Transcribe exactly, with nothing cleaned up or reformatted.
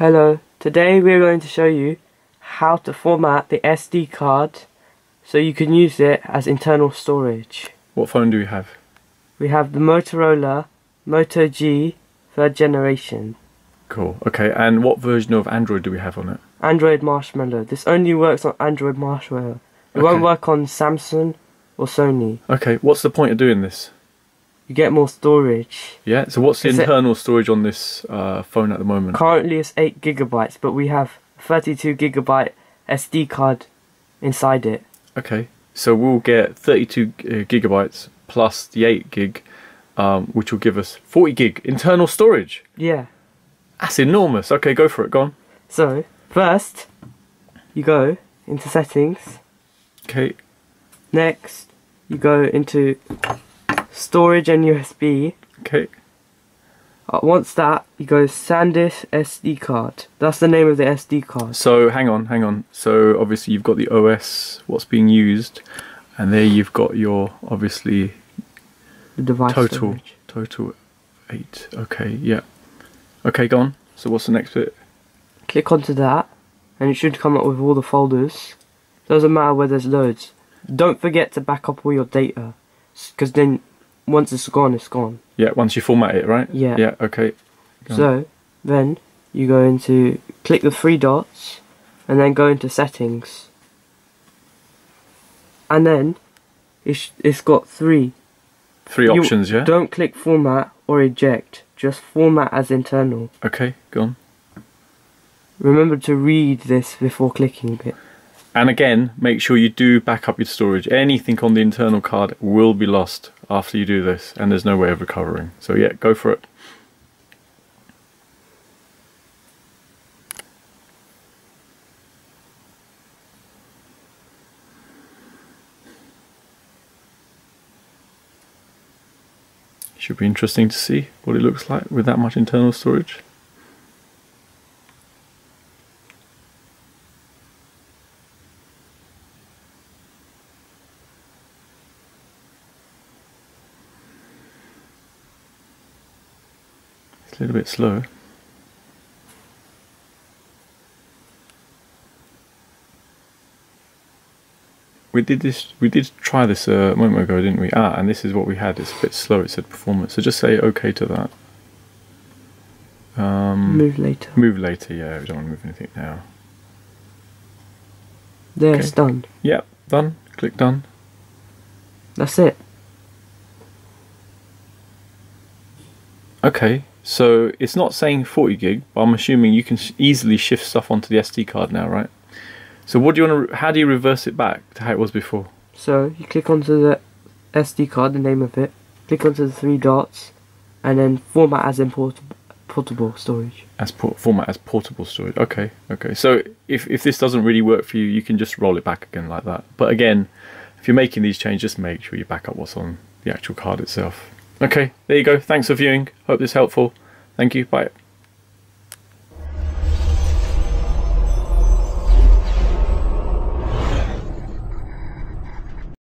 Hello, today we're going to show you how to format the S D card so you can use it as internal storage. What phone do we have? We have the Motorola Moto G third Generation. Cool, okay, and what version of Android do we have on it? Android Marshmallow. This only works on Android Marshmallow. It okay. won't work on Samsung or Sony. Okay, what's the point of doing this? You get more storage. Yeah, so what's the it's internal storage on this uh, phone at the moment? Currently it's eight gigabytes, but we have a thirty-two gigabyte S D card inside it. Okay, so we'll get thirty-two gigabytes plus the eight gig, um, which will give us forty gig internal storage. Yeah. That's enormous. Okay, go for it, go on. So, first, you go into settings. Okay. Next, you go into storage and U S B. Okay. Uh, once that, you go Sandisk S D card. That's the name of the S D card. So hang on, hang on. So obviously you've got the O S, what's being used, and there you've got your obviously the device total storage. Total eight. Okay, yeah. Okay, go on. So what's the next bit? Click onto that, and it should come up with all the folders. Doesn't matter where there's loads. Don't forget to back up all your data, because then. Once it's gone, it's gone. Yeah, once you format it, right? Yeah. Yeah, okay. Go so, on. Then you go into, click the three dots, and then go into settings. And then, it's, it's got three. Three you options, yeah? Don't click format or eject, just format as internal. Okay, go on. Remember to read this before clicking it. And again, make sure you do back up your storage. Anything on the internal card will be lost after you do this, and there's no way of recovering. So yeah, go for it. Should be interesting to see what it looks like with that much internal storage. A little bit slow. We did this. We did try this a moment ago, didn't we? Ah, and this is what we had. It's a bit slow. It said performance. So just say okay to that. Um, move later. Move later. Yeah, we don't want to move anything now. There, okay. It's done. Yep, done. Click done. That's it. Okay. So it's not saying forty gig, but I'm assuming you can sh easily shift stuff onto the S D card now, right? So what do you want to? How do you reverse it back to how it was before? So you click onto the S D card, the name of it. Click onto the three dots, and then format as in port portable storage. As por format as portable storage. Okay, okay. So if if this doesn't really work for you, you can just roll it back again like that. But again, if you're making these changes, just make sure you back up what's on the actual card itself. Okay, there you go. Thanks for viewing. Hope this is helpful. Thank you. Bye.